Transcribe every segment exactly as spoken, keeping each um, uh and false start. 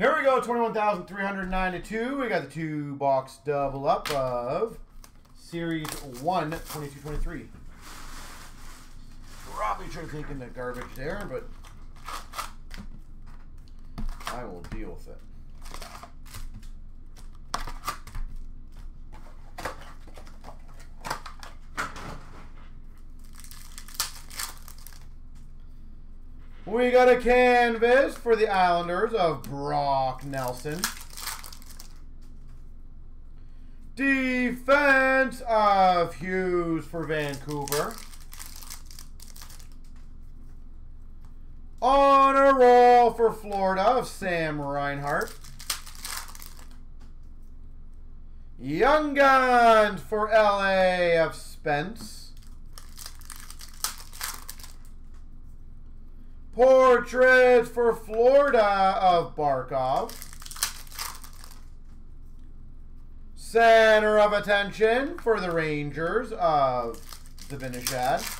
Here we go, twenty-one thousand three hundred ninety-two. We got the two box double up of Series one, twenty-two twenty-three. Probably should have taken the garbage there, but I will deal with it. We got a canvas for the Islanders of Brock Nelson. Defense of Hughes for Vancouver. On a roll for Florida of Sam Reinhardt. Young Guns for L A of Spence. Portraits for Florida of Barkov. Center of attention for the Rangers of the Vinishad.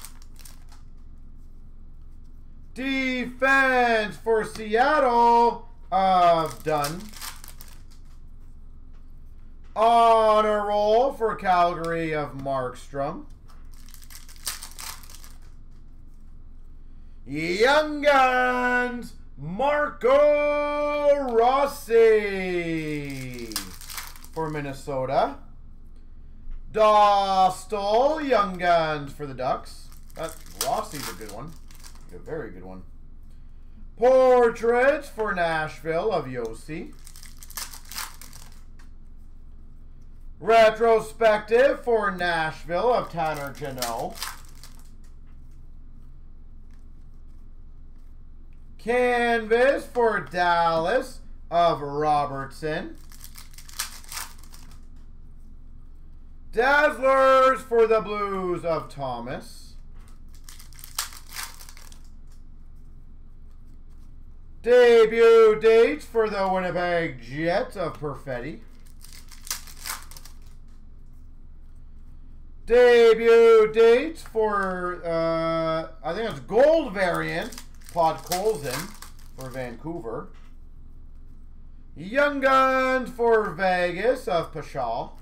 Defense for Seattle of Dunn. On a roll for Calgary of Markstrom. Young Guns, Marco Rossi for Minnesota. Dostal, Young Guns for the Ducks. Uh, Rossi's a good one. A very good one. Portraits for Nashville of Josi. Retrospective for Nashville of Tanner Janot. Canvas for Dallas of Robertson. Dazzlers for the Blues of Thomas. Debut dates for the Winnipeg Jets of Perfetti. Debut dates for, uh, I think it's gold variant. Pod Colson for Vancouver. Young Guns for Vegas of Pashal.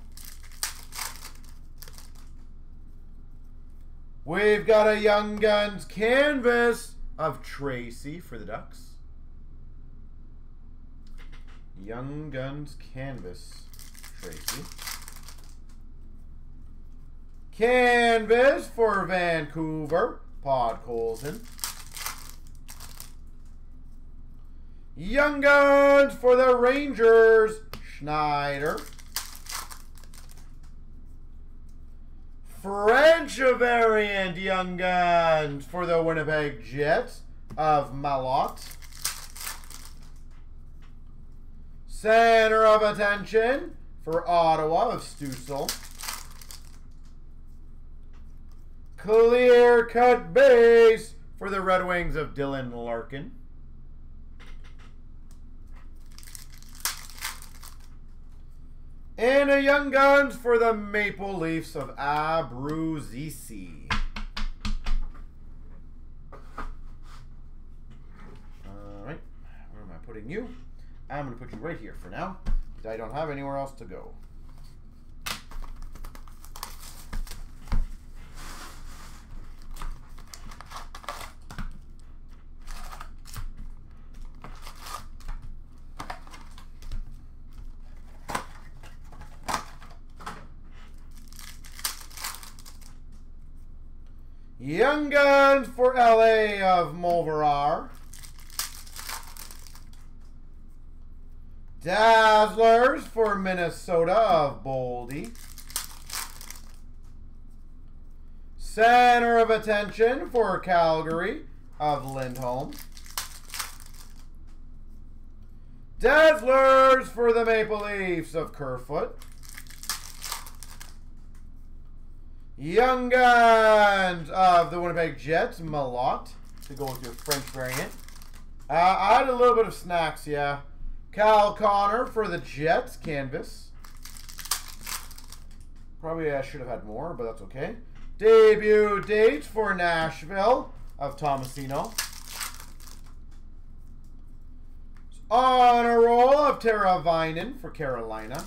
We've got a Young Guns canvas of Tracy for the Ducks. Young Guns canvas, Tracy. Canvas for Vancouver, Pod Colson. Young Guns for the Rangers, Schneider. French variant Young Guns for the Winnipeg Jets of Malotte. Center of attention for Ottawa of Stussel. Clear cut base for the Red Wings of Dylan Larkin. And a Young Guns for the Maple Leafs of Abruzisi. Alright, where am I putting you? I'm going to put you right here for now, because I don't have anywhere else to go. Young Guns for L A of Mulverar. Dazzlers for Minnesota of Boldy. Center of attention for Calgary of Lindholm. Dazzlers for the Maple Leafs of Kerfoot. Young Guns of the Winnipeg Jets, Malotte, to go with your French variant. Uh, I had a little bit of snacks, yeah. Kyle Connor for the Jets, canvas. Probably I should have had more, but that's okay. Debut date for Nashville of Tomasino. On a roll of Teravainen for Carolina.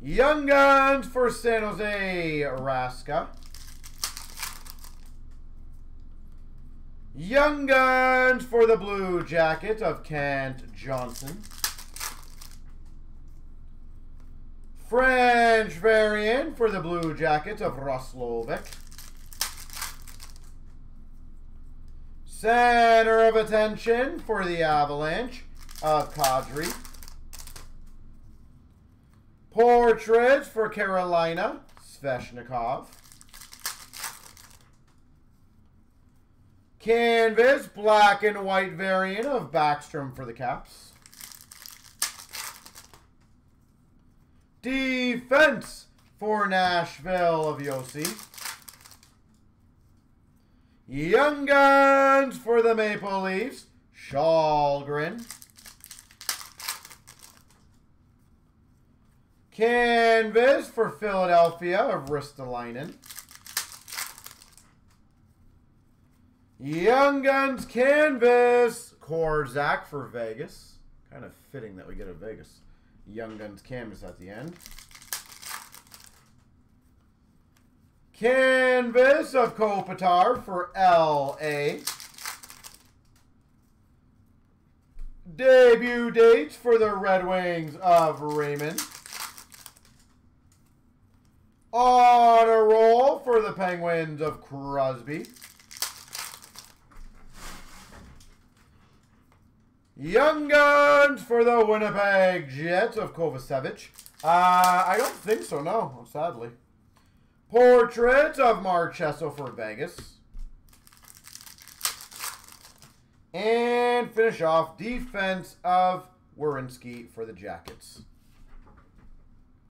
Young Guns for San Jose, Raska. Young Guns for the Blue Jacket of Kent Johnson. French variant for the Blue Jacket of Roslovic. Center of attention for the Avalanche of Kadri. Portraits for Carolina, Sveshnikov. Canvas, black and white variant of Backstrom for the Caps. Defense for Nashville of Josi. Young Guns for the Maple Leafs, Shalgren. Canvas for Philadelphia of Ristolainen. Young Guns Canvas, Korzak for Vegas. Kind of fitting that we get a Vegas Young Guns Canvas at the end. Canvas of Kopitar for L A. Debut dates for the Red Wings of Raymond. On a roll for the Penguins of Crosby. Young Guns for the Winnipeg Jets of Kovacevic. Uh, I don't think so, no, sadly. Portraits of Marchesso for Vegas. And finish off defense of Werenski for the Jackets.